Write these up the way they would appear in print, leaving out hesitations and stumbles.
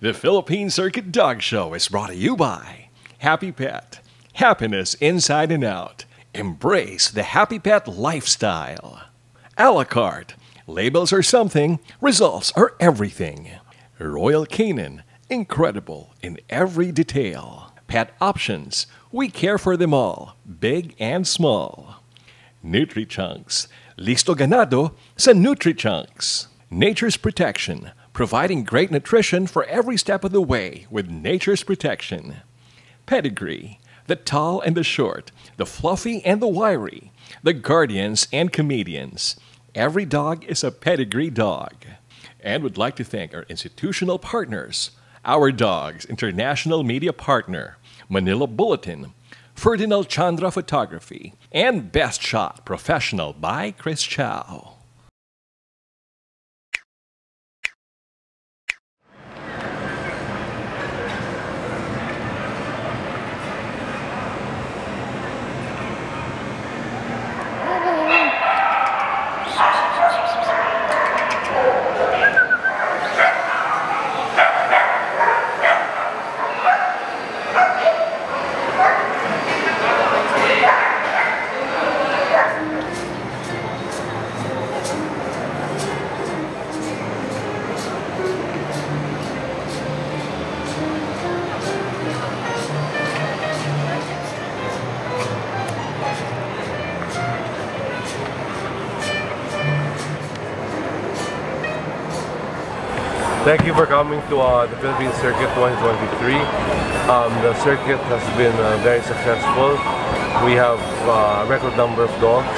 The Philippine Circuit Dog Show is brought to you by Happy Pet. Happiness inside and out. Embrace the Happy Pet lifestyle. A la carte. Labels are something. Results are everything. Royal Canin. Incredible in every detail. Pet options. We care for them all. Big and small. NutriChunks. Listo ganado sa NutriChunks. Nature's Protection. Providing great nutrition for every step of the way with Nature's Protection. Pedigree, the tall and the short, the fluffy and the wiry, the guardians and comedians. Every dog is a pedigree dog. And would like to thank our institutional partners, Our Dogs, international media partner, Manila Bulletin, Ferdinand Chandra Photography, and Best Shot Professional by Chris Chow. Thank you for coming to the Philippine Circuit 2023. The circuit has been very successful. We have a record number of dogs,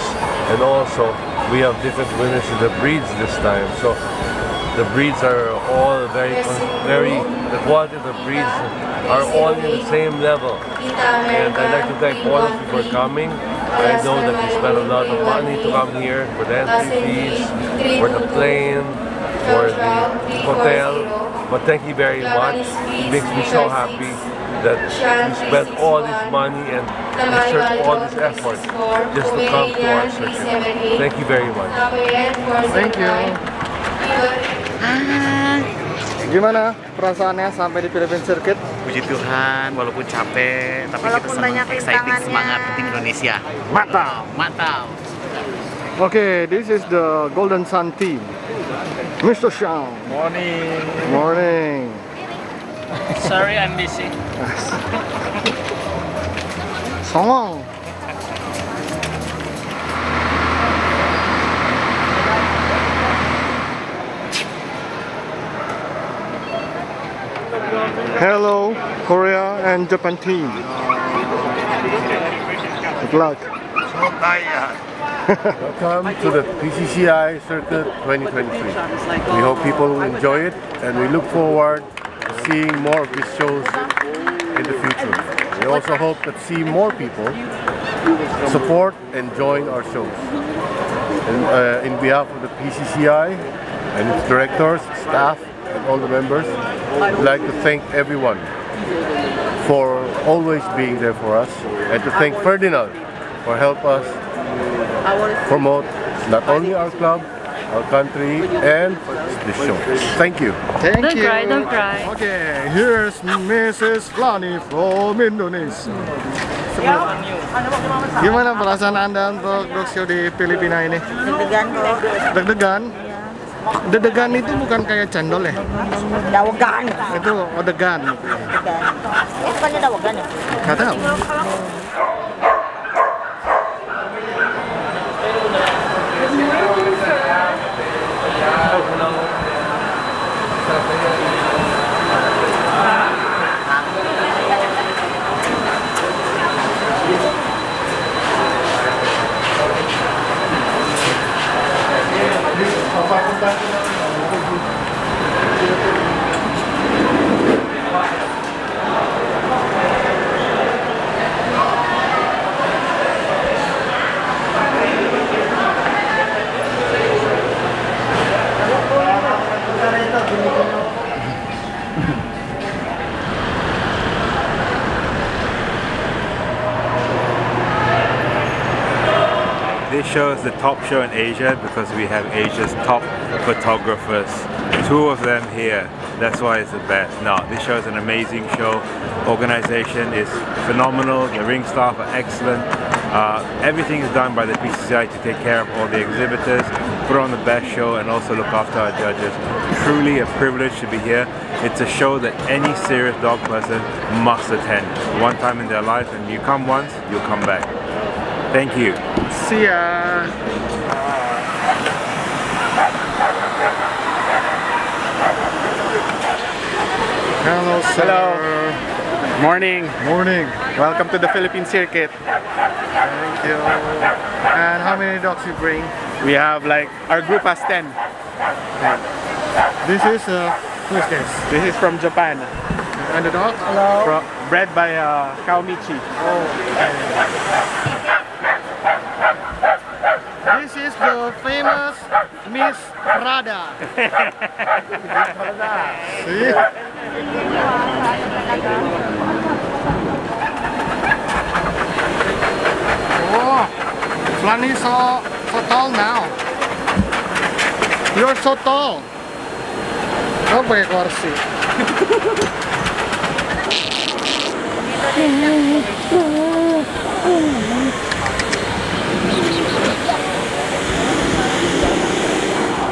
and also we have different winners in the breeds this time. So the breeds are all very. The quality of the breeds are all in the same level. And I'd like to thank all of you for coming. I know that you spent a lot of money to come here for the entry fees, for the plane, for the hotel, but thank you very much. It makes me so happy that we spent all this money and all this effort just to come to our circuit. Thank you very much. Thank you. Gimana perasaannya sampai di Philippine Circuit? Puji Tuhan, walaupun capek, tapi kita sangat exciting, semangat tim Indonesia. Mantap, mantap. Okay, this is the Golden Sun team. Mr. Chow. Morning. Morning. Sorry, I'm busy. Song. Hello, Korea and Japan team. Good luck. So tired. Welcome to the PCCI Circuit 2023. We hope people will enjoy it, and we look forward to seeing more of these shows in the future. We also hope that see more people support and join our shows. And, in behalf of the PCCI and its directors, staff, and all the members, I'd like to thank everyone for always being there for us, and to thank Ferdinand for help us promote not only our club, our country, and this show. Thank you. Thank you. Don't cry, don't cry. Okay, here's Mrs. Lani from Indonesia. Gimana perasaan Anda untuk dog show di Filipina ini? Deg-degan. Deg-degan? Deg-degan itu bukan kayak cendol ya? Dawegan. Itu odegan. Itu bukannya dawegan ya? Nggak tahu. show is the top show in Asia because we have Asia's top photographers, two of them here. That's why it's the best. Now, this show is an amazing show. Organization is phenomenal. The ring staff are excellent. Everything is done by the PCCI to take care of all the exhibitors, put on the best show, and also look after our judges. Truly a privilege to be here. It's a show that any serious dog person must attend one time in their life, and you come once, you'll come back. Thank you. See ya. Hello, sir. Hello. Morning. Morning. Welcome to the Philippine circuit. Thank you. And how many dogs you bring? We have like, our group has 10. Okay. This is who's this? This is from Japan. And the dog? Hello. Bred by Kao Michi. Oh. This is the famous Miss Prada. See? Oh, Flanny is so tall now. You're so tall. Go back, Orsi.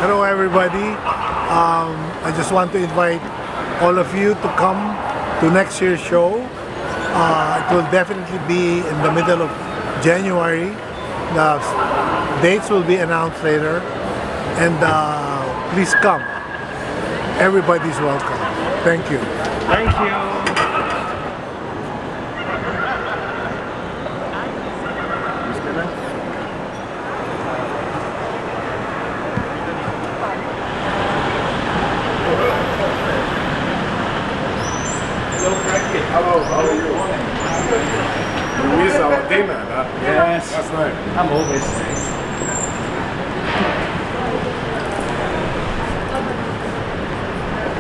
Hello, everybody. I just want to invite all of you to come to next year's show. It will definitely be in the middle of January. The dates will be announced later, and please come. Everybody's welcome. Thank you. Thank you. I'm always nice.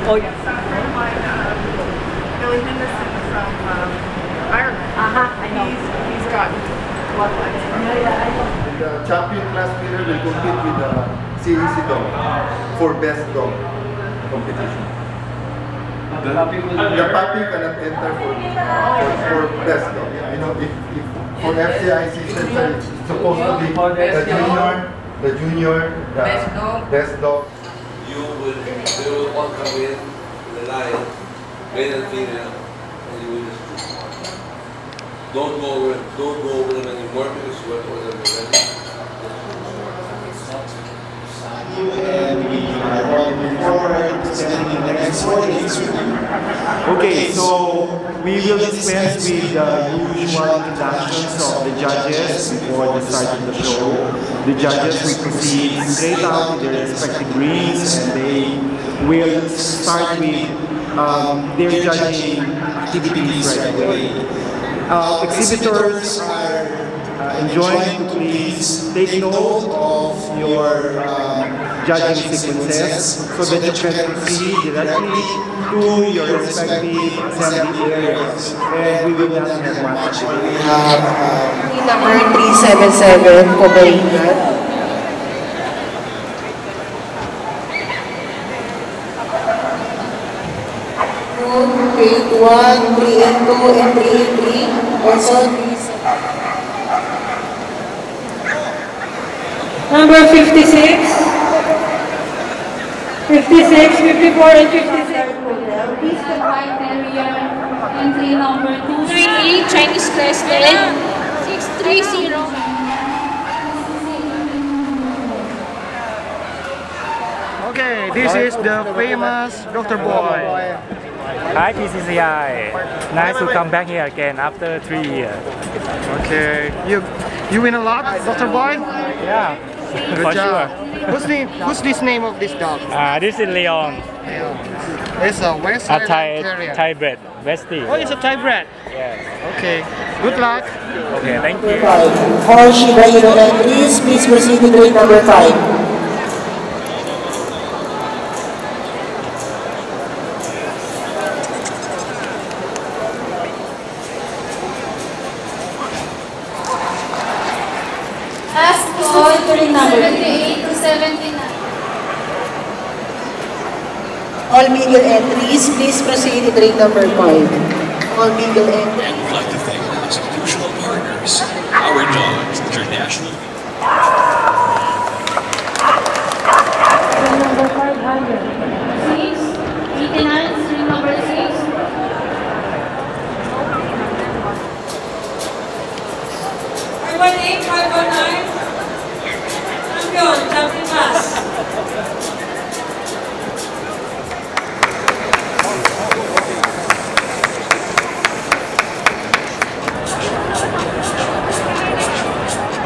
Oh yeah. So friend of mine, Billy Henderson from Ireland. I know. He's got bloodlines. Yeah. The champion class winner will compete with the CEC dog for best dog competition. The puppy cannot enter for best dog. You know, if for FCI system, it's supposed to be the junior, the best dog. They will all come in the line, male and female, and you will just don't go over them anymore because you went over them already. And we are moving forward, spending the next 4 days with you. Okay, so we will dispense with the usual introductions of the judges before the start of the show. The judges will proceed straight out to their respective rings, and they will start with their judging activities right away. Exhibitors are enjoined to please take note of your judging sequences so that you can proceed directly to your respective assembly areas, and we will not have much. We have number 377, Carina. Grade 1, 3 and 2, and 3 and 3, also 3. Number 56. 56, 54, and 56. Please combine area entry number 2. 3 Chinese class 630. Okay, this is the famous Doctor Boy. Hi PCCI. Nice to come back here again after 3 years. Okay, you win a lot, Doctor Boy. Yeah, good job. Sure. Who's this name of this dog? This is Leon. It's a Westie Terrier. Thai bred. Westie. Oh, it's a Thai bred. Yes. Okay. Good luck. Okay, thank you. For Shiba Inu and Chris, please proceed to grade number 5. Last call. All legal entries, please proceed in ring number 5. All legal entries. And we'd like to thank our institutional partners, Our Dogs International. Ring number 500. 6, 89, ring number 6.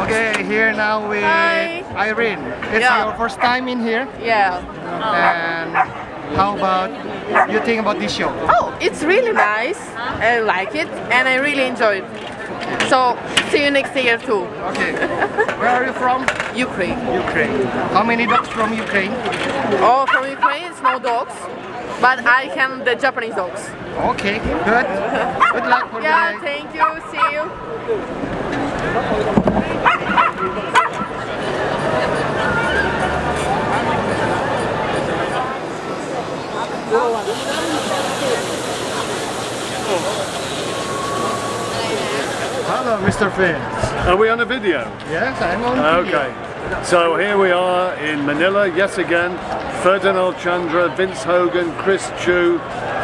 Okay, here now with Irene. It's your first time in here. Yeah. And how about you think about this show? Oh, it's really nice. I like it and I really enjoy it. So, see you next year too. Okay. Where are you from? Ukraine. Ukraine. How many dogs from Ukraine? Oh, from Ukraine it's no dogs, but I can the Japanese dogs. Okay, good. Good luck for the night. Yeah, thank you. See you. Hello, Mr. Finn. Are we on a video? Yes, I'm on video. Okay, so here we are in Manila, yet again. Ferdinand Chandra, Vince Hogan, Chris Chu,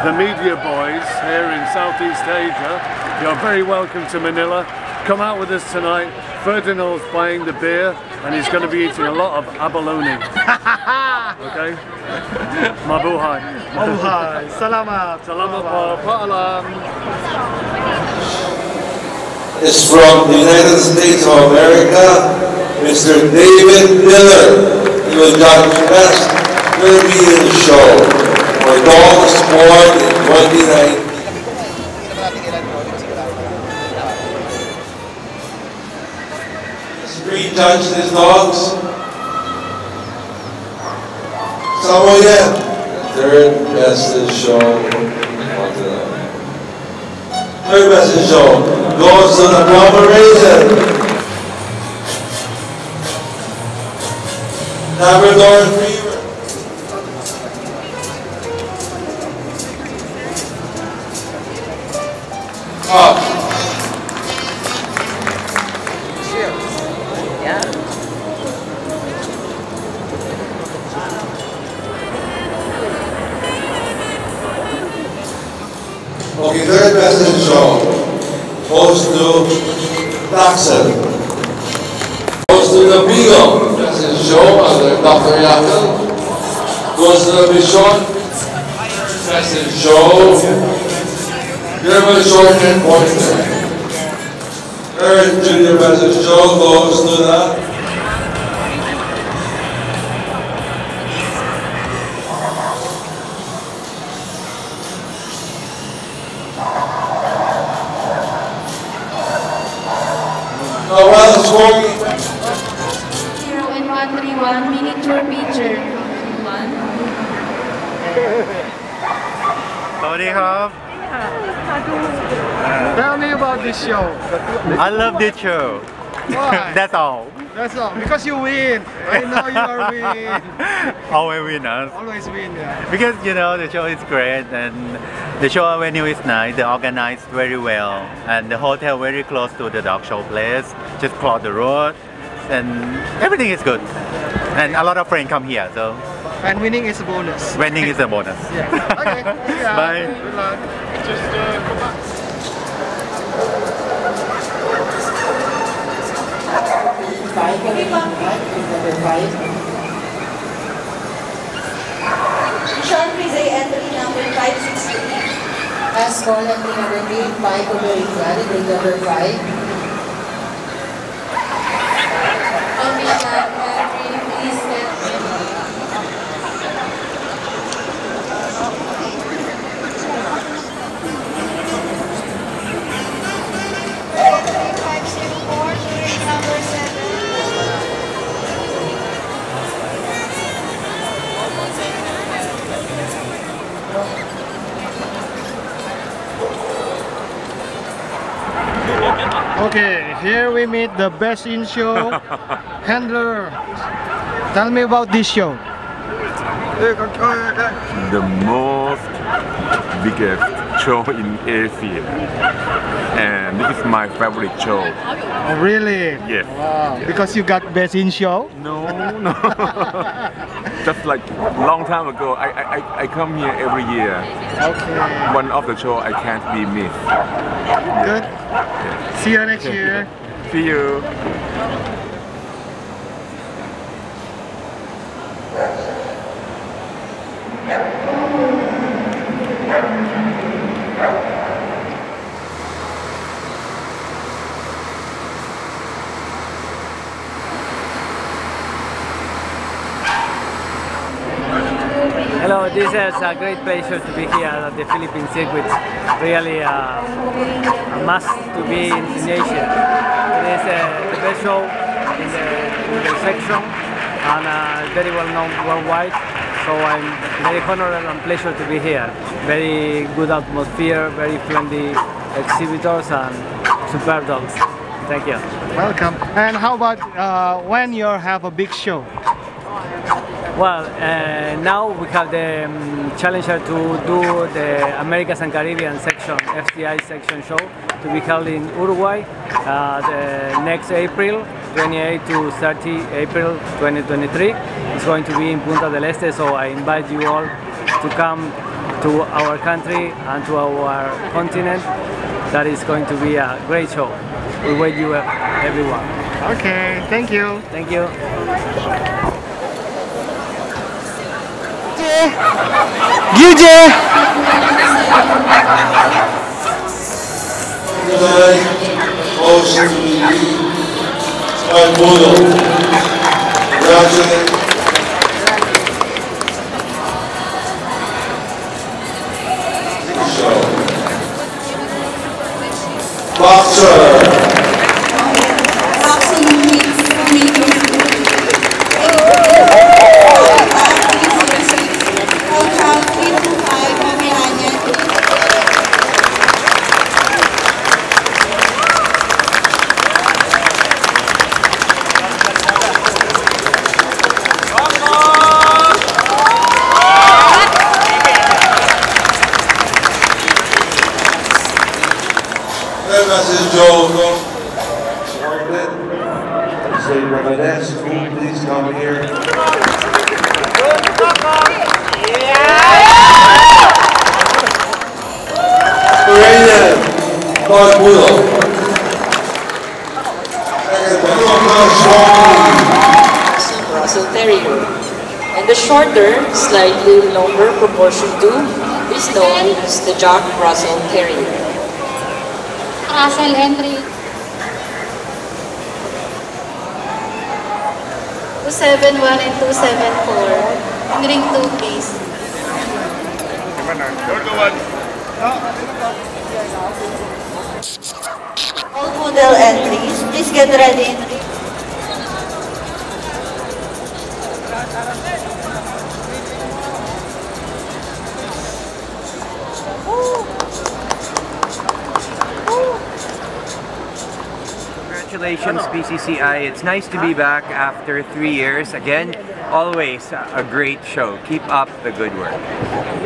the Media Boys here in Southeast Asia. You're very welcome to Manila. Come out with us tonight. Ferdinand's playing the beer and he's going to be eating a lot of abalone. Okay? Mabuhay. Mabuhay. Salamat. Salamat po. Paalam. Is from the United States of America, Mr. David Miller. He was Dr. Best Caribbean Show for Dogs Born in 2019. The screen touched his dogs. Third bestest show. Third bestest show. Goes to the proper reason. Labrador Retriever. Up. Cheers. Yeah. Okay, third message show. Goes to Jackson. Goes to the Beagle. That's his show under Dr. Yakel. Goes to the Bichon. That's his show. German Short and Pointer. Third Junior Message Show goes to the Tell me about this show. I love this show. Why? That's all. That's all. Because you win. I know you are win. Always win, us. Always win, yeah. Because you know the show is great and the show venue is nice. They organized very well and the hotel very close to the dog show place. Just cross the road and everything is good. And a lot of friends come here, so. And winning is a bonus. Winning is a bonus. Yeah. Okay. Yeah. Bye. Good luck. Just come back. Five, number 5. Sean, please entry number 563. Last call entry number 3, Michael Beriklan, entry number 5. On behalf entry, please stand. 564, entry number 7. Okay, here we meet the best in show handler. Tell me about this show. the most biggest show in Asia, and this is my favorite show. Oh, really? Yes. Wow. Yes. Because you got best in show? No, no. Just like long time ago, I come here every year. Okay. One of the show I can't be missed. Good. Yes. See you next year. See you. Hello, this is a great pleasure to be here at the Philippine circuit. Really a must to be in Indonesia. It is the best show in the section and very well known worldwide. So I'm very honored and pleasure to be here. Very good atmosphere, very friendly exhibitors and superb dogs. Thank you. Welcome. And how about when you have a big show? Well, now we have the challenger to do the Americas and Caribbean section, FCI section show, to be held in Uruguay the next April, 28 to 30 April 2023. It's going to be in Punta del Este, so I invite you all to come to our country and to our continent. That is going to be a great show. We wait you up, everyone. Okay, thank you. Thank you. Gide. Boxer. Jack Russell Terrier, and the shorter, slightly longer proportion to is known as the Jack Russell Terrier. Russell Henry. $271 and $274. Ring 2 piece. All poodle entries, please get ready. Congratulations, PCCI. It's nice to be back after 3 years again. Always a great show. Keep up the good work.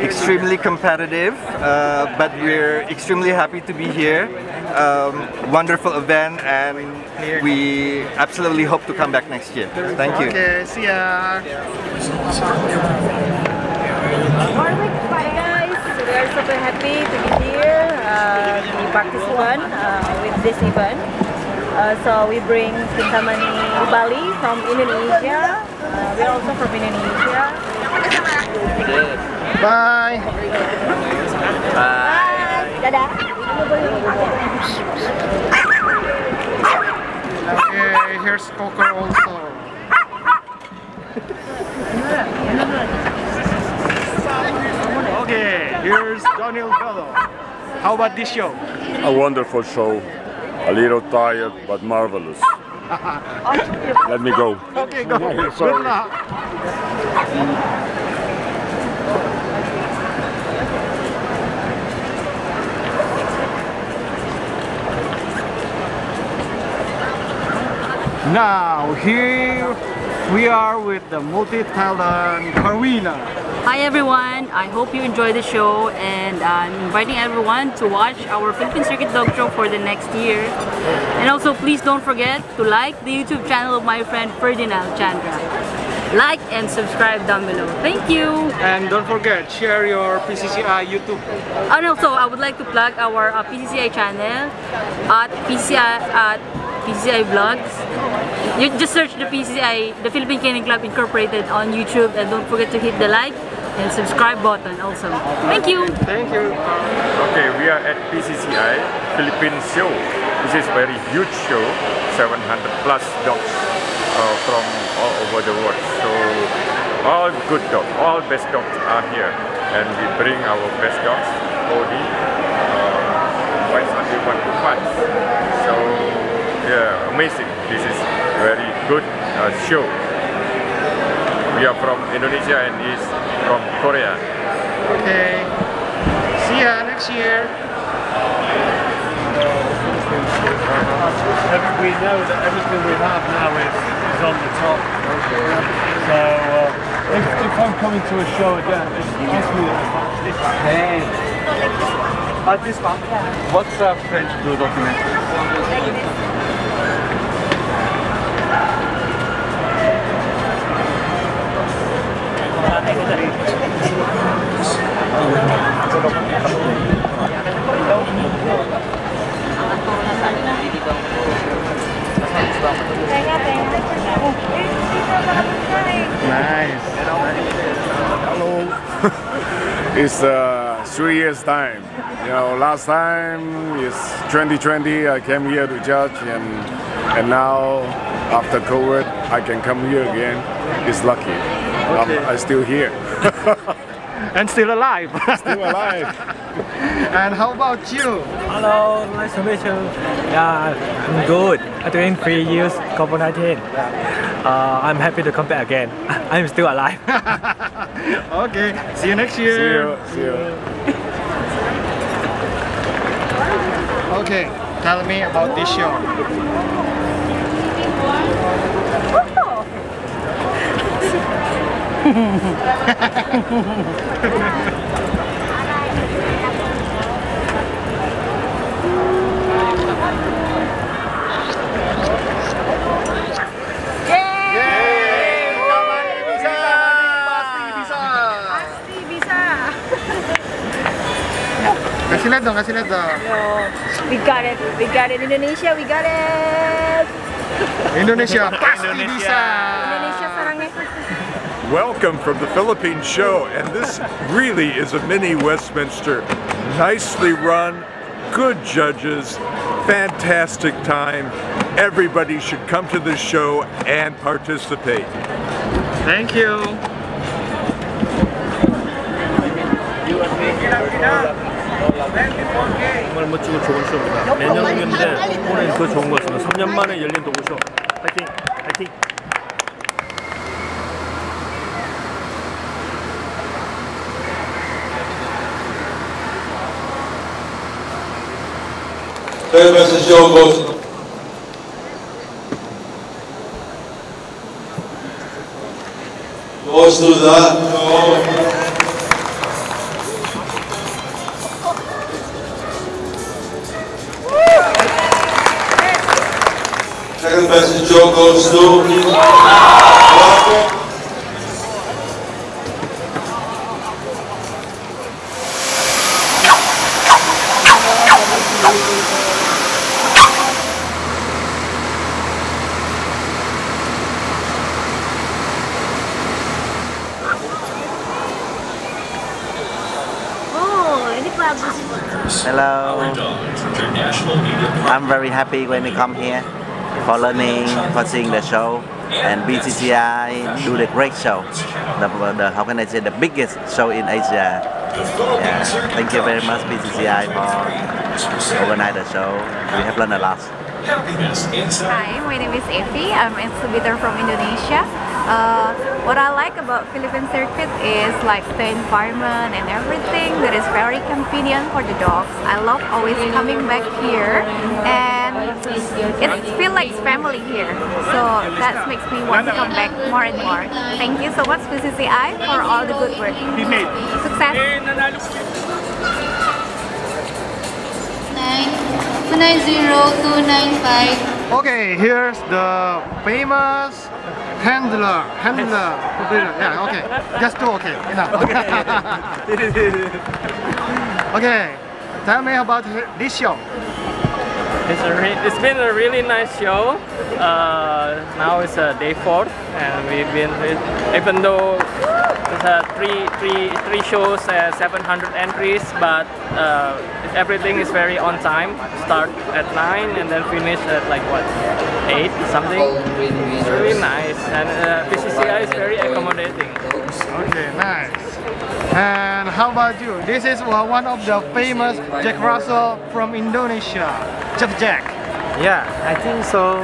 Extremely competitive, but we're extremely happy to be here. Wonderful event, and we absolutely hope to come back next year. Thank you. Okay, see ya. Hi guys, we are super happy to be here. We practice one with this event. So we bring Sintamani Bali from Indonesia. We're also from Indonesia. Bye. Bye. Dadah. Okay, here's Coco also. Okay, here's Daniel Gallo. How about this show? A wonderful show. A little tired, but marvelous. Let me go. Okay, go. Sorry. Now, here we are with the multi-talent Carina. Hi everyone, I hope you enjoy the show, and I'm inviting everyone to watch our Philippine Circuit Dog Show for the next year. And also please don't forget to like the YouTube channel of my friend Ferdinand Chandra. Like and subscribe down below. Thank you! And don't forget, share your PCCI YouTube. And also I would like to plug our PCCI channel at PCCI Vlogs. You just search the PCCI, the Philippine Canine Club Incorporated on YouTube, and don't forget to hit the like and subscribe button also. Thank you! Thank you! Okay, we are at PCCI Philippine Show. This is very huge show, 700+ dogs from all over the world. So, all good dogs, all best dogs are here. And we bring our best dogs, Cody, White Sunday 125. So, yeah, amazing. This is very good show. We are from Indonesia and he's from Korea. Okay. See ya next year. We know that everything we have now is on the top. So if I'm coming to a show again, it's just me that I this one. Hey. This one? What's a French blue documentary? Nice. Hello. It's 3 years time. You know, last time is 2020. I came here to judge, and now after COVID, I can come here again. It's lucky. Okay. I'm still here. And still alive. Still alive. And how about you? Hello, nice to meet you. Yeah, I'm good. I'm doing 3 years, COVID-19. I'm happy to come back again. I'm still alive. Okay, see you next year. See you. Okay, tell me about this show. Kasih lihat dong. We got it, Indonesia, we got it. Indonesia, pasti bisa. Indonesia sarangnya. Welcome from the Philippine show, and this really is a mini Westminster. Nicely run, good judges, fantastic time. Everybody should come to this show and participate. Thank you. 정말 멋지고 좋은 쇼입니다. 매년 오는데 올해는 더 좋은 것 같습니다. 3년 만에 열린 도구쇼. 파이팅! 파이팅! Third message show goes. Goes to that. Second message show goes to Hello. I'm very happy when we come here. For learning, for seeing the show, and PCCI do the great show. How can I say, the biggest show in Asia. Yeah. Thank you very much PCCI for organizing the show. We have learned a lot. Hi, my name is Effie. I'm an exhibitor from Indonesia. What I like about Philippine circuit is like the environment and everything that is very convenient for the dogs. I love always coming back here, and it feels like family here. So that makes me want to come back more and more. Thank you so much PCCI for all the good work. Success! 90295. Okay, here's the famous handler. Yeah, okay. Just two, okay. Enough. Okay. Okay, tell me about this show. It's been a really nice show. Now it's day 4, and we've been even though it's three shows, 700 entries, but everything is very on time. Start at 9 and then finish at like what, 8 something. It's really nice, and PCCI is very accommodating. Okay, nice. And how about you? This is one of the famous Jack Russell from Indonesia, Chef Jack. Yeah, I think so.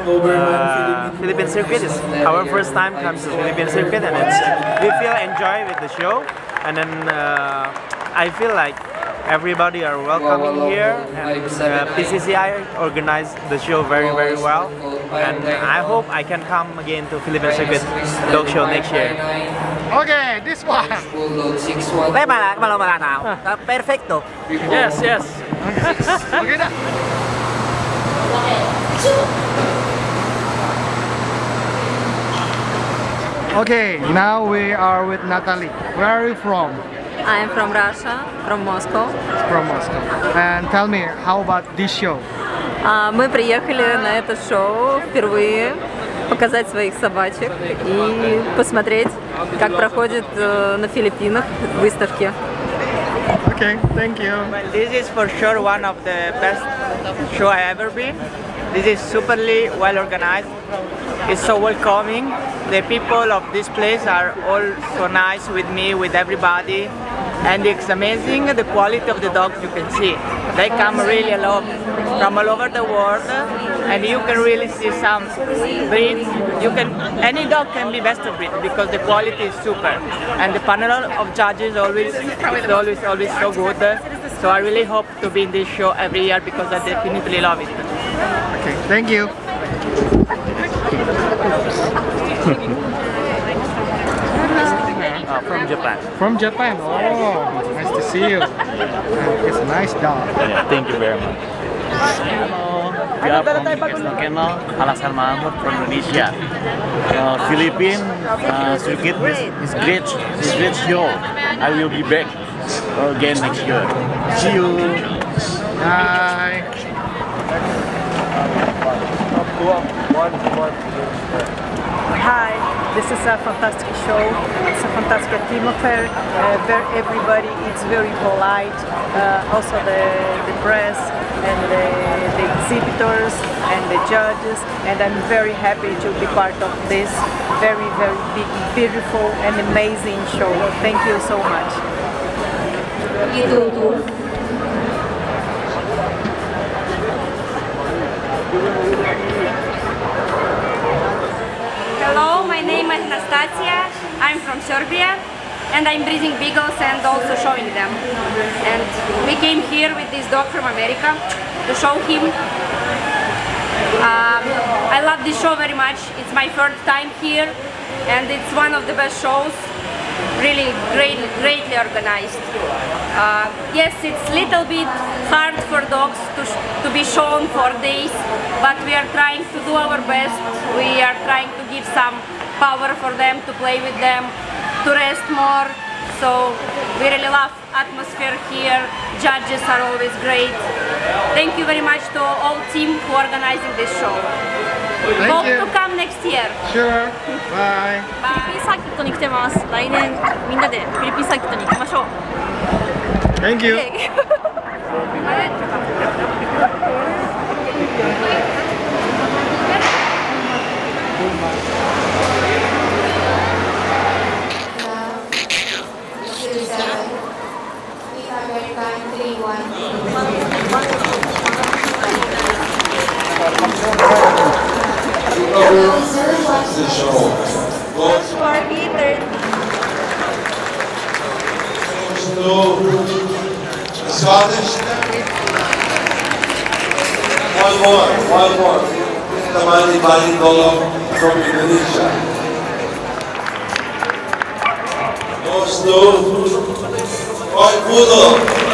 Philippine circuit is our first time comes to Philippine circuit, and it's, we feel enjoy with the show, and then I feel like everybody are welcoming here, and PCCI organized the show very well, and I hope I can come again to Philippine circuit dog show next year. Okay, this one. Perfecto. Yes, yes. Okay. Okay, now we are with Natalie. Where are you from? I'm from Russia, from Moscow. From Moscow. And tell me, how about this show? Мы приехали на это шоу впервые. Показать своих собачек и посмотреть, как проходит на Филиппинах выставки. Okay, thank you. Well, this is for sure one of the best show I ever been. This is superly well organized. It's so welcoming. The people of this place are all so nice with me, with everybody. And it's amazing the quality of the dogs you can see. They come really a lot from all over the world, and you can really see some breeds. You can, any dog can be best of breed because the quality is super. And the panel of judges always so good. So I really hope to be in this show every year because I definitely love it. Okay, thank you. From Japan. From Japan. Oh, nice to see you. It's a nice dog. Yeah, thank you very much. Hello. We are from from Indonesia. Philippine circuit is great. It's great show. I will be back again next year. See you. Bye. Hi. This is a fantastic show. It's a fantastic atmosphere where everybody is very polite. Also the press and the exhibitors and the judges. And I'm very happy to be part of this very big, beautiful and amazing show. Thank you so much. Hello, my name is Nastasia, I'm from Serbia, and I'm breeding beagles and also showing them. And we came here with this dog from America to show him. I love this show very much, it's my third time here, and it's one of the best shows, really greatly organized. Yes, it's a little bit hard for dogs to be shown for days, but we are trying to do our best. We are trying to give some power for them, to play with them, to rest more. So we really love atmosphere here. Judges are always great. Thank you very much to all team who organizing this show. Thank Hope you. To come next year. Sure. Bye. Bye. Thank you. Okay. The show. to Scottish them. One more. Sintamani Bali from Indonesia. Goes to Koi Poodle.